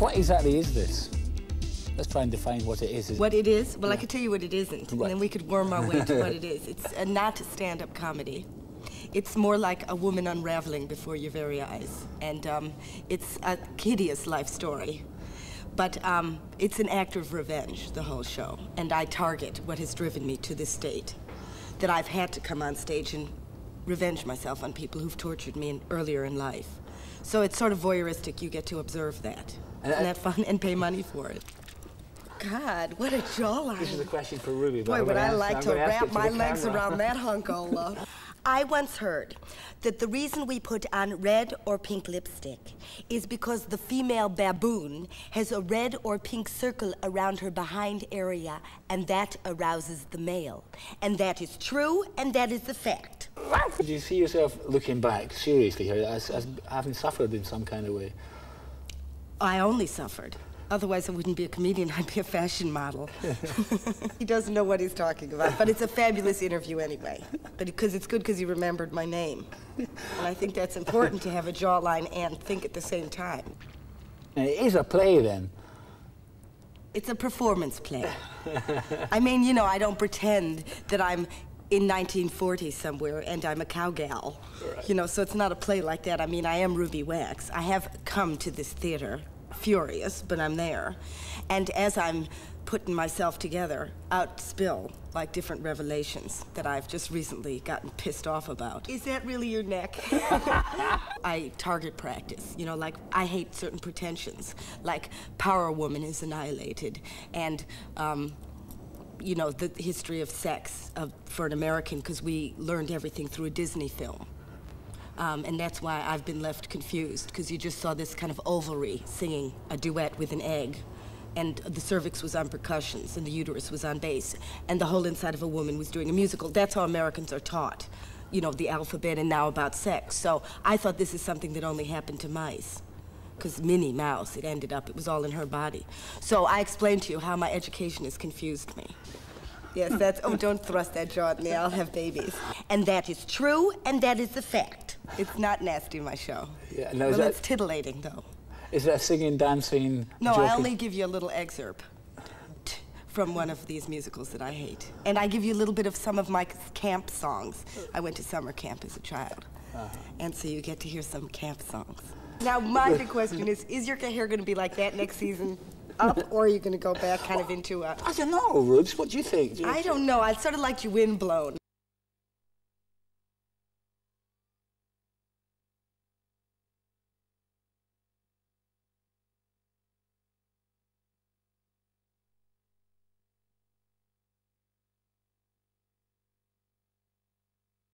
What exactly is this? Let's try and define what it is. What it is? Well, yeah. I could tell you what it isn't, right, and then we could worm our way to what it is. It's not stand-up comedy. It's more like a woman unraveling before your very eyes, and it's a hideous life story. But it's an act of revenge, the whole show, and I target what has driven me to this state, that I've had to come on stage and revenge myself on people who've tortured me earlier in life. So it's sort of voyeuristic. You get to observe that. Isn't that fun? And pay money for it. God, what a jawline. This is a question for Ruby. Boy, would I like to wrap my legs around that hunkola. I once heard that the reason we put on red or pink lipstick is because the female baboon has a red or pink circle around her behind area, and that arouses the male. And that is true, and that is the fact. Do you see yourself looking back, seriously, here, as having suffered in some kind of way? I only suffered. Otherwise, I wouldn't be a comedian, I'd be a fashion model. He doesn't know what he's talking about, but it's a fabulous interview anyway. But because it's good because he remembered my name. And I think that's important, to have a jawline and think at the same time. And it is a play, then. It's a performance play. I mean, you know, I don't pretend that I'm in 1940 somewhere and I'm a cowgirl. Right. You know, so it's not a play like that. I mean, I am Ruby Wax. I have come to this theater furious, but I'm there. And as I'm putting myself together, out spill like different revelations that I've just recently gotten pissed off about. Is that really your neck? I target practice, you know, like I hate certain pretensions, like Power Woman is annihilated, and you know, the history of sex for an American, because we learned everything through a Disney film. And that's why I've been left confused, because you just saw this kind of ovary singing a duet with an egg, and the cervix was on percussions, and the uterus was on bass, and the whole inside of a woman was doing a musical. That's how Americans are taught, you know, the alphabet and now about sex. So I thought this is something that only happened to mice, because Minnie Mouse, it ended up, it was all in her body. So I explained to you how my education has confused me. Yes, that's, oh, don't thrust that jaw at me, I'll have babies. And that is true, and that is the fact. It's not nasty, my show. Yeah, no, well, that, it's titillating, though. Is that singing, dancing, no, joking? I only give you a little excerpt from one of these musicals that I hate. And I give you a little bit of some of my camp songs. I went to summer camp as a child, and so you get to hear some camp songs. Now, my big question is your hair going to be like that next season? Up, or are you going to go back kind of into a... I don't know, Rubes. What do you think? I don't know. I'd sort of like you windblown.